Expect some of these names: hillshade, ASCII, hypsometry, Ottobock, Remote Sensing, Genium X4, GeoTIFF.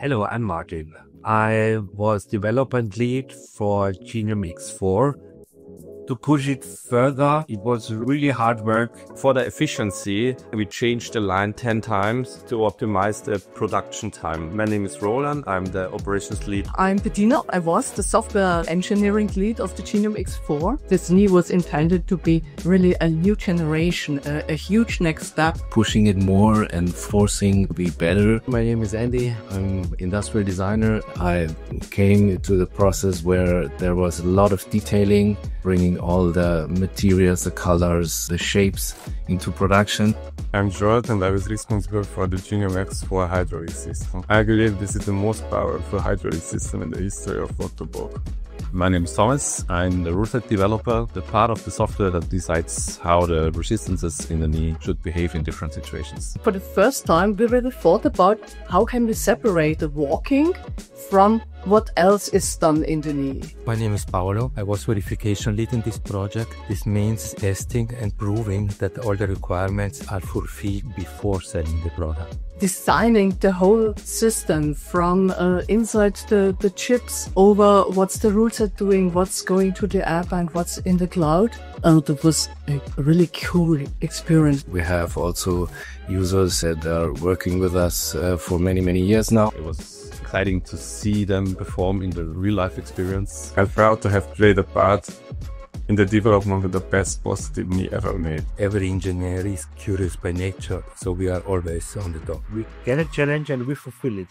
Hello, I'm Martin. I was development lead for Genium X4. To push it further, it was really hard work. For the efficiency, we changed the line 10 times to optimize the production time. My name is Roland, I'm the operations lead. I'm Bettina. I was the software engineering lead of the Genium X4. This knee was intended to be really a new generation, a huge next step. Pushing it more and forcing to be better. My name is Andy, I'm an industrial designer. I came to the process where there was a lot of detailing, bringing all the materials, the colors, the shapes into production. I'm George and I was responsible for the Genium X4 hydraulic system. I believe this is the most powerful hydraulic system in the history of Ottobock. My name is Thomas. I'm the rooted developer, the part of the software that decides how the resistances in the knee should behave in different situations. For the first time, we really thought about how can we separate the walking from what else is done in the knee. My name is Paolo. I was verification lead in this project. This means testing and proving that all the requirements are fulfilled before selling the product. Designing the whole system from inside the chips over what's the roots are doing, what's going to the app and what's in the cloud. That was a really cool experience. We have also users that are working with us for many, many years now. It was exciting to see them perform in the real-life experience. I'm proud to have played a part in the development of the best positive knee ever made. Every engineer is curious by nature, so we are always on the top. We get a challenge and we fulfill it.